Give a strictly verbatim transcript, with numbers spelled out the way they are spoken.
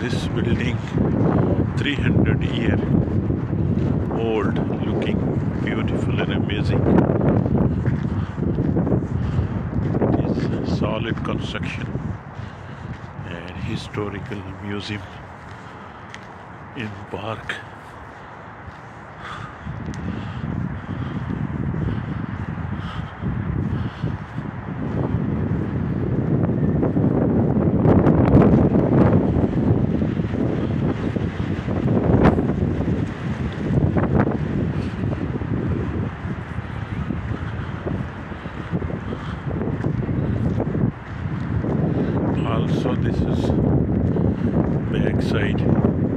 this building, three hundred year old, looking beautiful and amazing. It is solid construction and historical museum in park. Also, this is backside.